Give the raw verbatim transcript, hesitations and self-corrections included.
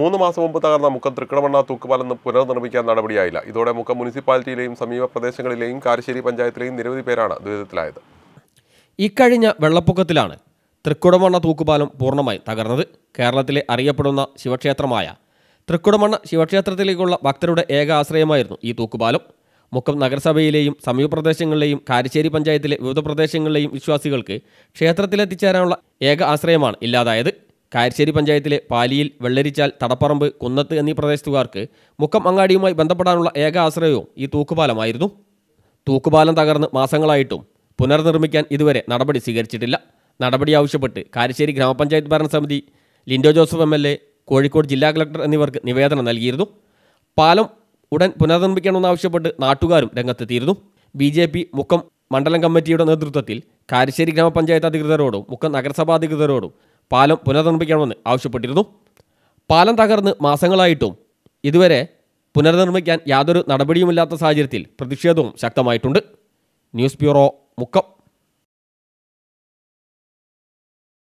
മൂന്ന് മാസം മുമ്പ് തകർന്ന മുക്കം തൃക്കണമണ്ണ തൂക്കുപാലം പുനർനിർമ്മിക്കാൻ നടപടിയായില്ല. ഇതോടെ മുക്കം മുനിസിപ്പാലിറ്റിയിലെയും സമീപ പ്രദേശങ്ങളിലെയും കാരശ്ശേരി പഞ്ചായത്തിലെയും നിരവധി പേരാണ് ദുരിതത്തിലായത്. ഇക്കഴിഞ്ഞ വെള്ളപ്പൊക്കത്തിലാണ് തൃക്കുടമണ്ണ തൂക്കുപാലം പൂർണ്ണമായി തകർന്നത്. കേരളത്തിലെ അറിയപ്പെടുന്ന ശിവക്ഷേത്രമായ തൃക്കുടമണ്ണ ശിവക്ഷേത്രത്തിലേക്കുള്ള ഭക്തരുടെ ഏക ആശ്രയമായിരുന്നു ഈ തൂക്കുപാലം. മുക്കം നഗരസഭയിലെയും സമീപപ്രദേശങ്ങളിലെയും കാരശ്ശേരി പഞ്ചായത്തിലെ വിവിധ പ്രദേശങ്ങളിലെയും വിശ്വാസികൾക്ക് ക്ഷേത്രത്തിലെത്തിച്ചേരാനുള്ള ഏക ആശ്രയമാണ് ഇല്ലാതായത്. കാരശ്ശേരി പഞ്ചായത്തിലെ പാലിയിൽ, വെള്ളരിച്ചാൽ, തടപ്പറമ്പ്, കുന്നത്ത് എന്നീ പ്രദേശത്തുകാർക്ക് മുക്കം അങ്ങാടിയുമായി ബന്ധപ്പെടാനുള്ള ഏക ആശ്രയവും ഈ തൂക്കുപാലമായിരുന്നു. തൂക്കുപാലം തകർന്ന് മാസങ്ങളായിട്ടും പുനർനിർമ്മിക്കാൻ ഇതുവരെ നടപടി സ്വീകരിച്ചിട്ടില്ല. നടപടി ആവശ്യപ്പെട്ട് കാരശ്ശേരി ഗ്രാമപഞ്ചായത്ത് ഭരണസമിതി, Linto Joseph M L A, Kozhikode ജില്ലാ കളക്ടർ എന്നിവർക്ക് നിവേദനം നൽകിയിരുന്നു. പാലം ഉടൻ പുനർനിർമ്മിക്കണമെന്നാവശ്യപ്പെട്ട് നാട്ടുകാരും രംഗത്തെത്തിയിരുന്നു. ബി ജെ പി മുക്കം മണ്ഡലം കമ്മിറ്റിയുടെ നേതൃത്വത്തിൽ കാരശ്ശേരി ഗ്രാമപഞ്ചായത്ത് അധികൃതരോടും മുക്കം നഗരസഭാ അധികൃതരോടും പാലം പുനർനിർമ്മിക്കണമെന്ന് ആവശ്യപ്പെട്ടിരുന്നു. പാലം തകർന്ന് മാസങ്ങളായിട്ടും ഇതുവരെ പുനർനിർമ്മിക്കാൻ യാതൊരു നടപടിയുമില്ലാത്ത സാഹചര്യത്തിൽ പ്രതിഷേധവും ശക്തമായിട്ടുണ്ട്. News bureau, Mukkam.